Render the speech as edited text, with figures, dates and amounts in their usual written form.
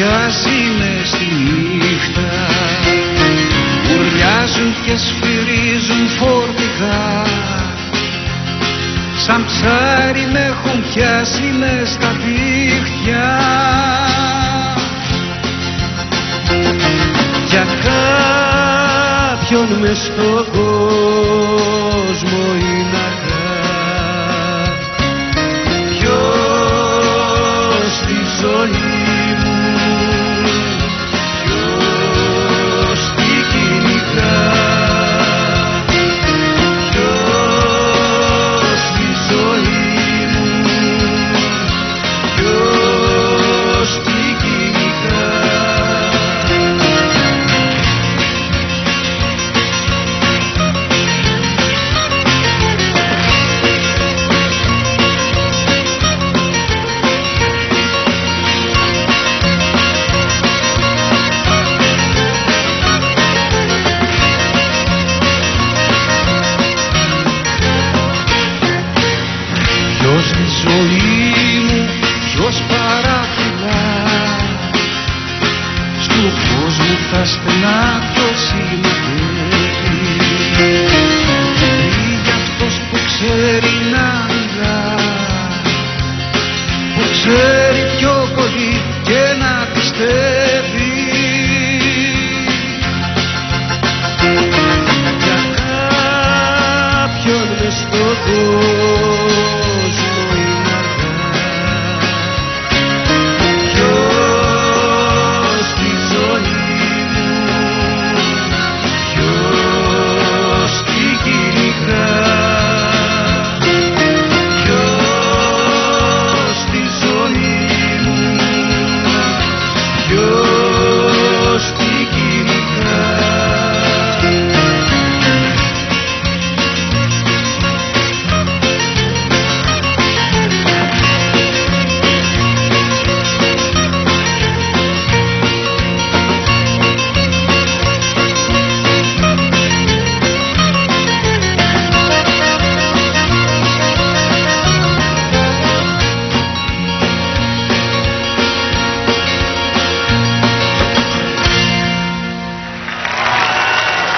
Ποιος είναι στη νύχτα, ουρλιάζουν και σφυρίζουν φορτηγά, σαν ψάρι με έχουν πιάσει με στα δίχτυα. Για κάποιον μες στον κόσμο είναι αγάπη. Ποιος στη ζωή που ξέρει πιο πολύ και να πιστεύει.